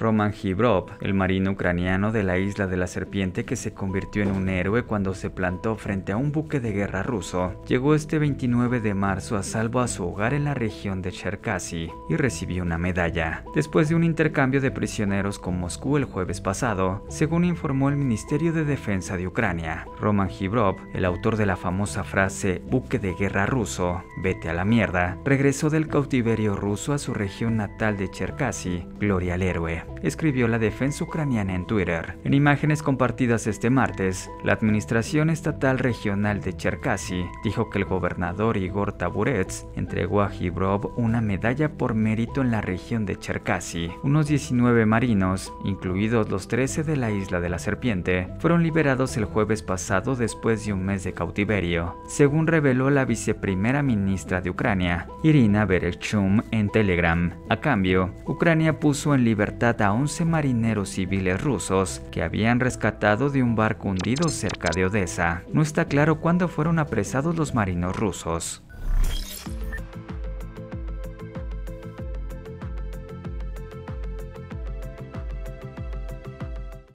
Roman Hrybov, el marino ucraniano de la Isla de la Serpiente que se convirtió en un héroe cuando se plantó frente a un buque de guerra ruso. Llegó este 29 de marzo a salvo a su hogar en la región de Cherkasy y recibió una medalla, después de un intercambio de prisioneros con Moscú el jueves pasado, según informó el Ministerio de Defensa de Ucrania. Roman Hrybov, el autor de la famosa frase "buque de guerra ruso, vete a la mierda", regresó del cautiverio ruso a su región natal de Cherkasy. Gloria al héroe, escribió la defensa ucraniana en Twitter. En imágenes compartidas este martes, la Administración Estatal Regional de Cherkasy dijo que el gobernador Igor Taburets entregó a Hrybov una medalla por mérito en la región de Cherkasy. Unos 19 marinos, incluidos los 13 de la Isla de la Serpiente, fueron liberados el jueves pasado después de un mes de cautiverio, según reveló la viceprimera ministra de Ucrania, Irina Berechum, en Telegram. A cambio, Ucrania puso en libertad a 11 marineros civiles rusos que habían rescatado de un barco hundido cerca de Odessa. No está claro cuándo fueron apresados los marinos rusos.